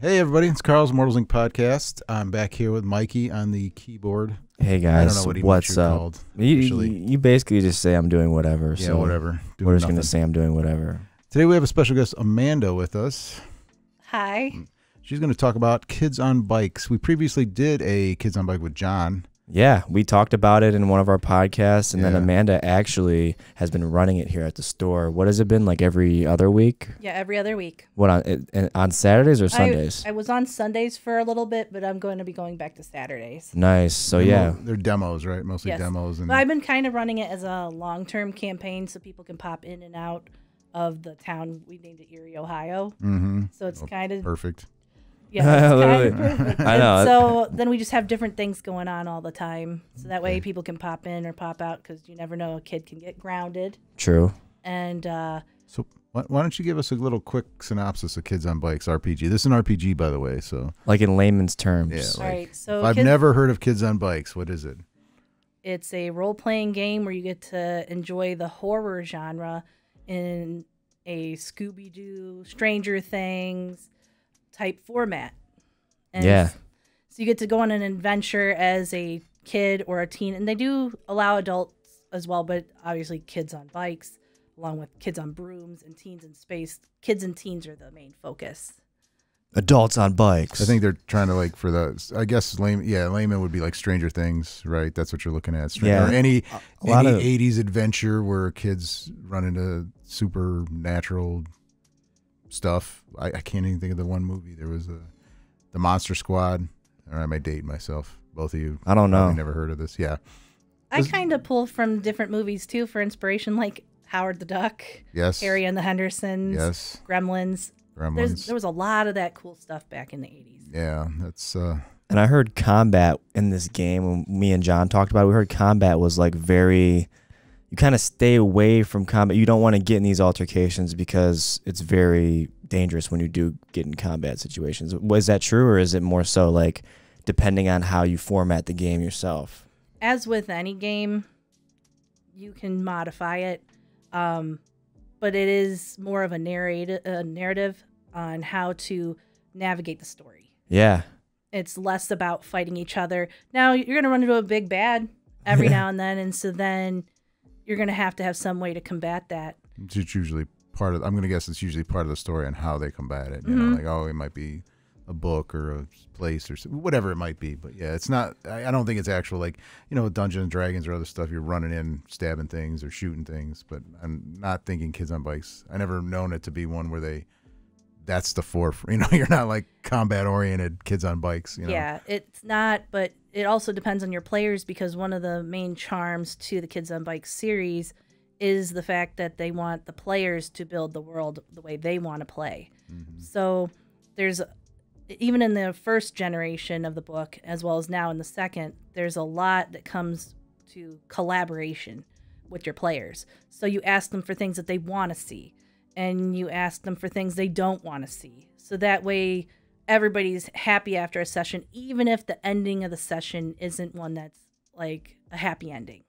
Hey everybody, it's Carl's Immortals Inc. podcast. I'm back here with Mikey on the keyboard. Hey guys, I don't know what what's up? Called, you basically just say I'm doing whatever. Yeah, so whatever. We're just going to say I'm doing whatever. Today we have a special guest, Amanda, with us. Hi. She's going to talk about Kids on Bikes. We previously did a Kids on Bike with John. Yeah, we talked about it in one of our podcasts, and then Amanda actually has been running it here at the store. What has it been, like every other week? Yeah, every other week. What, on Saturdays or Sundays? I was on Sundays for a little bit, but I'm going to be going back to Saturdays. Nice. So, yeah. They're demos, right? Mostly demos. And I've been kind of running it as a long-term campaign so people can pop in and out of the town. We named it Erie, Ohio. Mm-hmm. So it's kind of... Perfect. Yeah, I know. So then we just have different things going on all the time. So that way people can pop in or pop out because you never know, a kid can get grounded. True. And so why don't you give us a little quick synopsis of Kids on Bikes RPG? This is an RPG, by the way. So like in layman's terms. Yeah, like, right. So I've never heard of Kids on Bikes. What is it? It's a role-playing game where you get to enjoy the horror genre in a Scooby-Doo, Stranger Things type format. And so you get to go on an adventure as a kid or a teen, and they do allow adults as well, but obviously Kids on Bikes, along with Kids on Brooms and Teens in Space. Kids and teens are the main focus. Adults on bikes. I think they're trying to, like, for the, I guess, layman would be like Stranger Things, right? That's what you're looking at. Or any 80s adventure where kids run into supernatural stuff. I can't even think of the one movie. There was the Monster Squad. Or am I dating myself? Both of you. I don't know. I've never heard of this. Yeah. I kind of pull from different movies too for inspiration, like Howard the Duck. Yes. Harry and the Hendersons. Yes. Gremlins. There was a lot of that cool stuff back in the 80s. Yeah, that's. And I heard combat in this game when me and John talked about it. We heard combat was like very. You kind of stay away from combat. You don't want to get in these altercations because it's very dangerous when you do get in combat situations. Was that true, or is it more so like depending on how you format the game yourself? As with any game, you can modify it, but it is more of a narrative on how to navigate the story. Yeah. It's less about fighting each other. Now, you're going to run into a big bad every now and then, and so then... You're going to have some way to combat that. It's usually part of, I'm going to guess it's usually part of the story on how they combat it. You know, like, oh, it might be a book or a place or whatever it might be. But yeah, it's not, I don't think it's actual, like, you know, Dungeons and Dragons or other stuff. You're running in, stabbing things or shooting things. But I'm not thinking Kids on Bikes. I never known it to be one where they, that's the forefront. You know, you're not like combat oriented Kids on Bikes. You know? Yeah, it's not, but it also depends on your players, because one of the main charms to the Kids on Bikes series is the fact that they want the players to build the world the way they want to play. So there's, even in the first generation of the book, as well as now in the second, there's a lot that comes to collaboration with your players. So you ask them for things that they want to see, and you ask them for things they don't want to see. So that way... everybody's happy after a session, even if the ending of the session isn't one that's like a happy ending.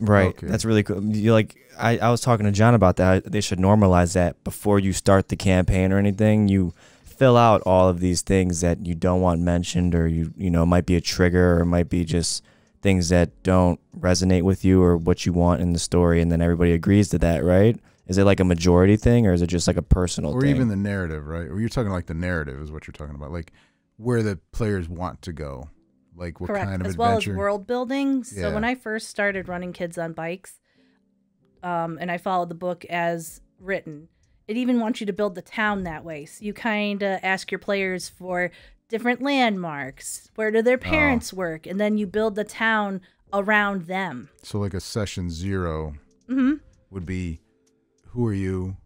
Right. Okay. That's really cool. You, like, I was talking to John about that. They should normalize that before you start the campaign or anything. You fill out all of these things that you don't want mentioned, or you know, it might be a trigger, or it might be just things that don't resonate with you or what you want in the story, and then everybody agrees to that, right? Is it like a majority thing, or is it just like a personal thing? Or even the narrative, right? Or you're talking like the narrative is what you're talking about, like where the players want to go, like what kind of adventure. As well as world building. So when I first started running Kids on Bikes, and I followed the book as written, it even wants you to build the town that way. So you kind of ask your players for different landmarks. Where do their parents work? And then you build the town around them. So like a session zero would be... who are you?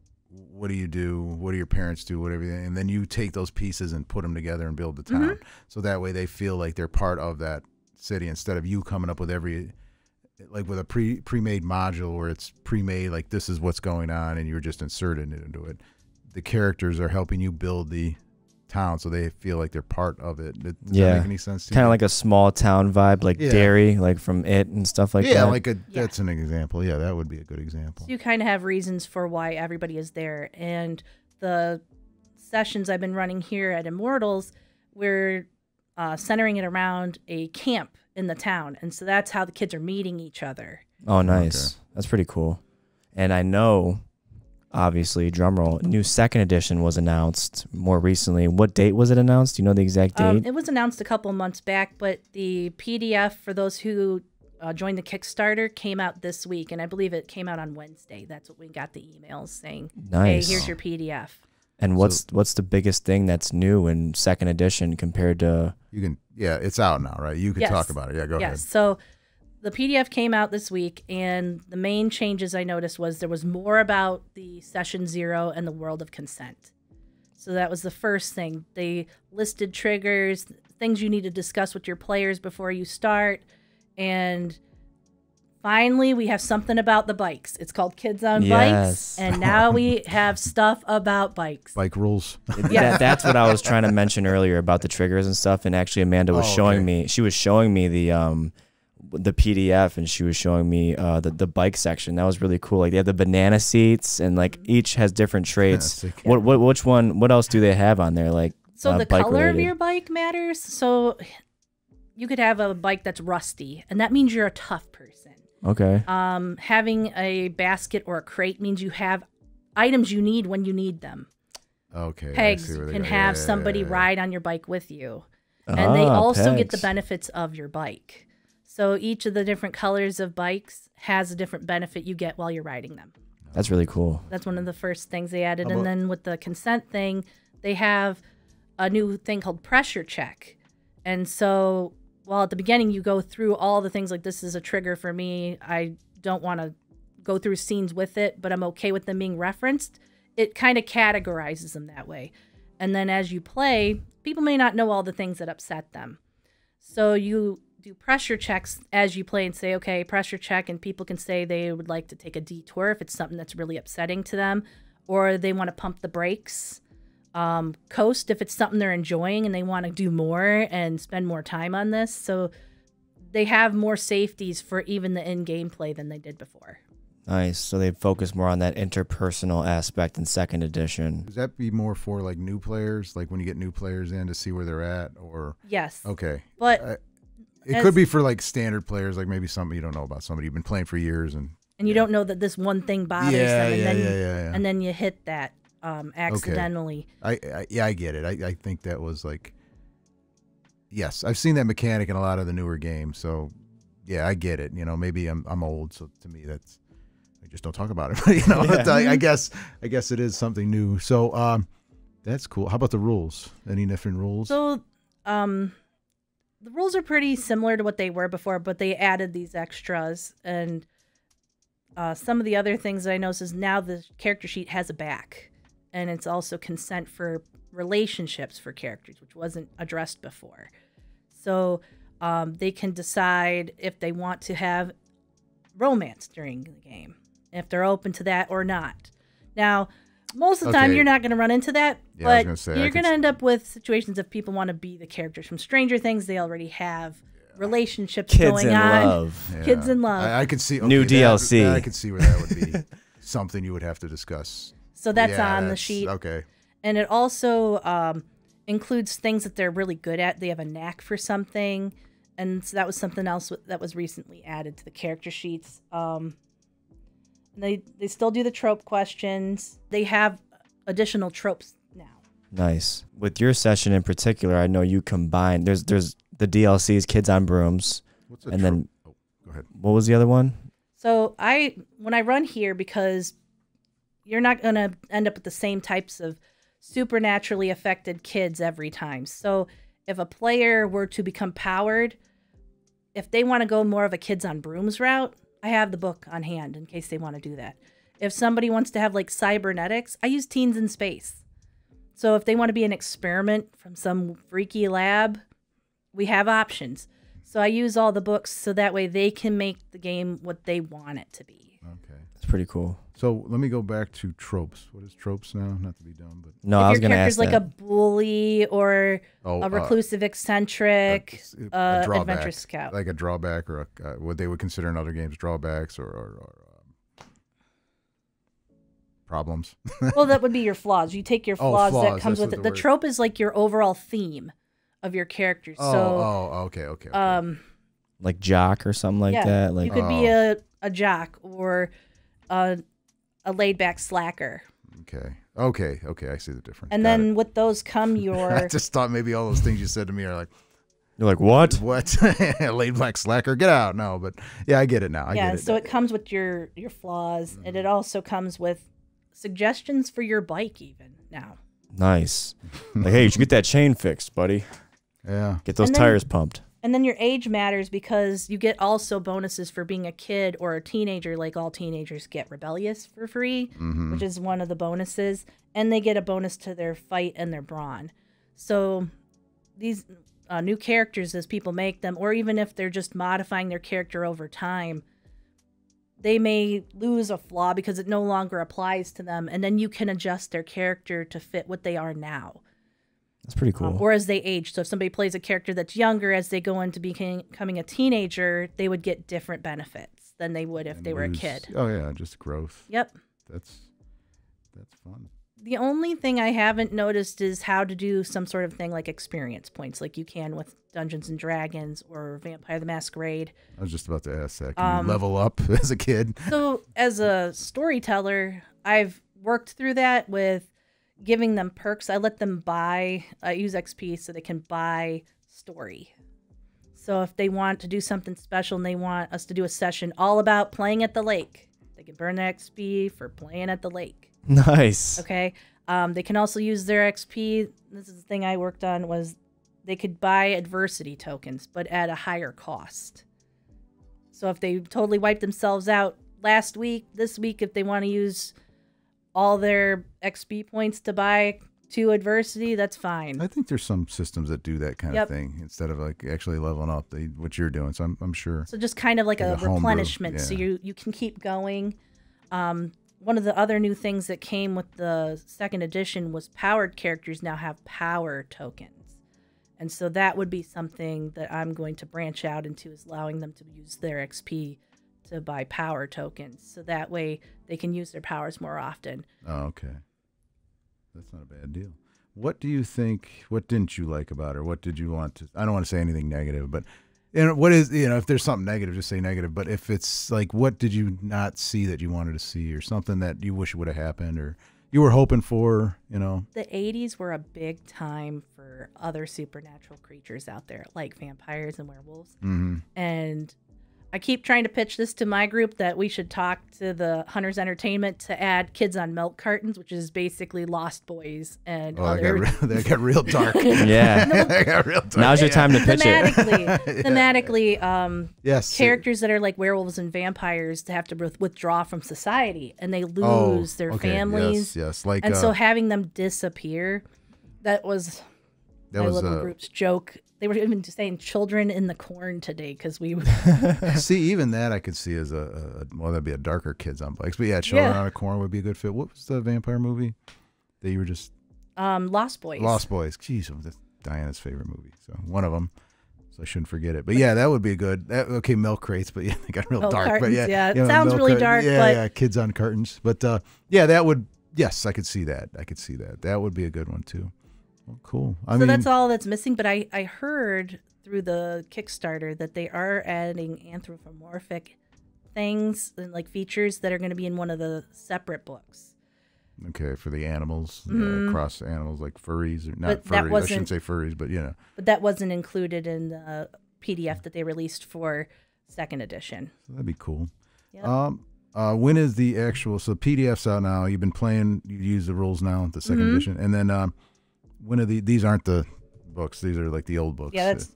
What do you do? What do your parents do? Whatever. And then you take those pieces and put them together and build the town. So that way they feel like they're part of that city, instead of you coming up with every, like with a pre-made module where it's pre-made, like this is what's going on, and you're just inserting it into it. The characters are helping you build the town, so they feel like they're part of it. Does that make any sense to you? Kind of like a small town vibe, like Derry, like from It and stuff like that. Like that's an example. Yeah, that would be a good example. So you kind of have reasons for why everybody is there, and the sessions I've been running here at Immortals, we're centering it around a camp in the town. And so that's how the kids are meeting each other. Oh, nice. Okay. That's pretty cool. And I know, obviously, drumroll, new second edition was announced more recently. What date was it announced? Do you know the exact date? It was announced a couple months back, but the PDF for those who joined the Kickstarter came out this week, and I believe it came out on Wednesday. That's what we got the emails saying. Nice. Hey, here's your PDF. And what's the biggest thing that's new in second edition compared to? You can it's out now, right? You can talk about it. Yeah, go ahead. So the PDF came out this week, and the main changes I noticed was there was more about the Session Zero and the World of Consent. So that was the first thing. They listed triggers, things you need to discuss with your players before you start. And finally, we have something about the bikes. It's called Kids on Bikes, and now we have stuff about bikes. Bike rules. Yeah, that's what I was trying to mention earlier about the triggers and stuff. And actually, Amanda was showing me. She was showing me the PDF, and she was showing me the bike section. That was really cool. Like they have the banana seats, and like each has different traits. Yeah, like, which one? What else do they have on there? Like so, the color of your bike matters. So you could have a bike that's rusty, and that means you're a tough person. Okay. Having a basket or a crate means you have items you need when you need them. Okay. Pegs can have somebody ride on your bike with you. And they also get the benefits of your bike. So each of the different colors of bikes has a different benefit you get while you're riding them. That's really cool. That's one of the first things they added. And then with the consent thing, they have a new thing called pressure check. And so while at the beginning you go through all the things like this is a trigger for me, I don't want to go through scenes with it, but I'm okay with them being referenced, it kind of categorizes them that way. And then as you play, people may not know all the things that upset them. So you do pressure checks as you play and say, okay, pressure check, and people can say they would like to take a detour if it's something that's really upsetting to them, or they want to pump the brakes. Coast if it's something they're enjoying and they want to do more and spend more time on this. So they have more safeties for even the in-game play than they did before. Nice. So they focus more on that interpersonal aspect in second edition. Does that be more for like new players, like when you get new players in to see where they're at? Or yes. Okay. But it could be for like standard players, like maybe somebody you don't know about, somebody you've been playing for years and you don't know that this one thing bothers them, and and then you hit that accidentally. Okay. I get it. I think that was like, yes, I've seen that mechanic in a lot of the newer games. So yeah, I get it. You know, maybe I'm old, so to me that's, I just don't talk about it. But, you know, I guess it is something new. So that's cool. How about the rules? Any different rules? So the rules are pretty similar to what they were before, but they added these extras. And some of the other things that I noticed is now the character sheet has a back. And it's also consent for relationships for characters, which wasn't addressed before. So they can decide if they want to have romance during the game, if they're open to that or not. Now, most of the time you're not going to run into that, but you're going to end up with situations if people want to be the characters from Stranger Things. They already have relationships going on. Kids in love. I could see new DLC. I could see where that would be something you would have to discuss. So that's on the sheet. Okay. And it also includes things that they're really good at. They have a knack for something. And so that was something else that was recently added to the character sheets. They still do the trope questions. They have additional tropes now. Nice. With your session in particular, I know you combined. There's the DLCs, Kids on Brooms. What's and then go ahead. What was the other one? So when I run here, because you're not going to end up with the same types of supernaturally affected kids every time. So if a player were to become powered, if they want to go more of a Kids on Brooms route, I have the book on hand in case they want to do that. If somebody wants to have like cybernetics, I use Teens in Space. So if they want to be an experiment from some freaky lab, we have options. So I use all the books so that way they can make the game what they want it to be. Okay. That's pretty cool. So let me go back to tropes. What is tropes now? Not to be dumb, but no, I was going to ask that. Like a bully or a reclusive, eccentric, adventure scout, like a drawback or a, what they would consider in other games drawbacks, or problems. Well, that would be your flaws. You take your flaws, that comes with it. The trope is like your overall theme of your character. Oh, so, okay. Like jock or something like that. Like, you could be a jock or a laid back slacker. Okay. I see the difference. And then with those come your... I just thought maybe all those things you said to me are like... You're like, what? What? Laid back slacker, get out. No, but yeah, I get it now. I get it. So it comes with your flaws, and it also comes with suggestions for your bike even now. Nice. Like, hey, you should get that chain fixed, buddy. Yeah. Get those tires pumped. And then your age matters because you get also bonuses for being a kid or a teenager. Like, all teenagers get rebellious for free, which is one of the bonuses. And they get a bonus to their fight and their brawn. So these... new characters as people make them, or even if they're just modifying their character over time, they may lose a flaw because it no longer applies to them, and then you can adjust their character to fit what they are now. That's pretty cool. Or as they age. So if somebody plays a character that's younger, as they go into becoming a teenager, they would get different benefits than they would if they were a kid. Oh yeah, just growth. Yep. That's fun. The only thing I haven't noticed is how to do some sort of thing like experience points, like you can with Dungeons and Dragons or Vampire the Masquerade. I was just about to ask that. Can you level up as a kid? So as a storyteller, I've worked through that with giving them perks. I let them buy, I use XP so they can buy story. So if they want to do something special and they want us to do a session all about playing at the lake, they can burn the XP for playing at the lake. Nice. Okay. They can also use their XP. This is the thing I worked on, was they could buy adversity tokens, but at a higher cost. So if they totally wiped themselves out last week, this week, if they want to use all their XP points to buy two adversity, that's fine. I think there's some systems that do that kind of thing instead of like actually leveling up what you're doing. So I'm sure. So just kind of like a replenishment. So you can keep going. One of the other new things that came with the second edition was powered characters now have power tokens. And so that would be something that I'm going to branch out into, is allowing them to use their XP to buy power tokens. So that way they can use their powers more often. Oh, okay. That's not a bad deal. What do you think, what didn't you like about her? What did you want to, I don't want to say anything negative, but what is, if there's something negative, just say negative. But if it's like, what did you not see that you wanted to see, or something that you wish would have happened, or you were hoping for, The 80s were a big time for other supernatural creatures out there, like vampires and werewolves. And I keep trying to pitch this to my group that we should talk to the Hunters Entertainment to add Kids on Milk Cartons, which is basically Lost Boys and other. That got real dark. That got real dark. Now's your time to pitch it. Thematically, yes, characters that are like werewolves and vampires have to withdraw from society, and they lose their families. Yes. Like, and so having them disappear, that was... That was a group's joke. They were even just saying children in the corn today because we... See, even that I could see as a well, that'd be a darker Kids on Bikes. But yeah, children on a corn would be a good fit. What was the vampire movie that you were just... Lost Boys. Lost Boys. Jeez, that's Diana's favorite movie. So one of them. So I shouldn't forget it. But yeah, that would be good. Okay, milk crates, but yeah, they got real dark. Cartons, but yeah, it sounds really dark. Yeah, but... yeah, Kids on Cartons. But yeah, that would... Yes, I could see that. I could see that. That would be a good one too. Well, cool. I mean, that's all that's missing. But I heard through the Kickstarter that they are adding anthropomorphic things and like features that are going to be in one of the separate books. Okay, for the animals, cross animals like furries, or not furries. I shouldn't say furries, but But that wasn't included in the PDF that they released for second edition. So that'd be cool. Yep. When is the actual? So PDF's out now. You've been playing. You use the rules now, the second edition, and then. When are these aren't the books. These are like the old books. Yeah, that's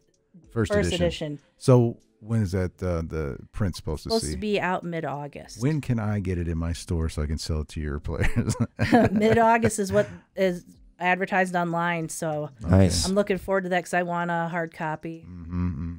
first edition. So when is that the print supposed to be out mid-August? When can I get it in my store so I can sell it to your players? Mid-August is what is advertised online. So nice. I'm looking forward to that because I want a hard copy.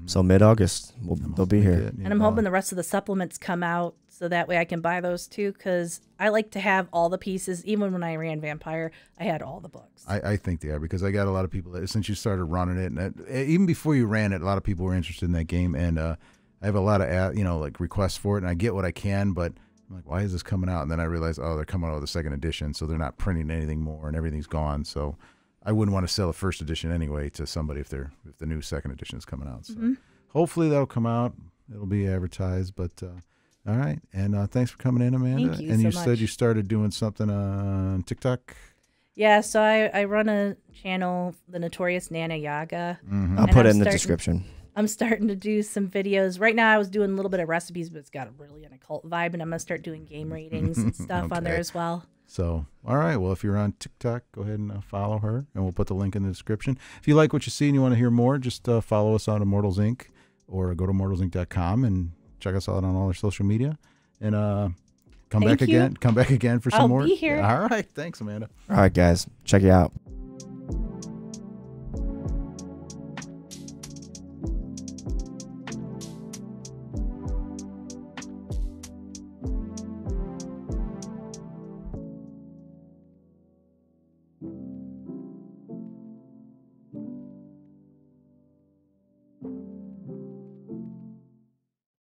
So mid-August, they'll be here. And I'm hoping the rest of the supplements come out so that way I can buy those too, because I like to have all the pieces. Even when I ran Vampire, I had all the books. I think they are, because I got a lot of people that, since you started running it, and even before you ran it, a lot of people were interested in that game. And I have a lot of, like requests for it, and I get what I can, but I'm like, why is this coming out? And then I realized, oh, they're coming out with the second edition, so they're not printing anything more, and everything's gone. So I wouldn't want to sell a first edition anyway to somebody if the new second edition is coming out. So hopefully that'll come out. It'll be advertised, but all right. And thanks for coming in, Amanda. Thank you and so you much. Said you started doing something on TikTok. Yeah, so I run a channel, the Notorious Nana Yaga. I'll put it in the description. I'm starting to do some videos. Right now I was doing a little bit of recipes, but it's got a really an occult vibe, and I'm going to start doing game ratings and stuff on there as well. So, all right. Well, if you're on TikTok, go ahead and follow her, and we'll put the link in the description. If you like what you see and you want to hear more, just follow us on Immortals Inc. or go to immortalsinc.com and check us out on all our social media. And come back again for some more. I'll be here. All right. Thanks, Amanda. All right, guys. Check you out.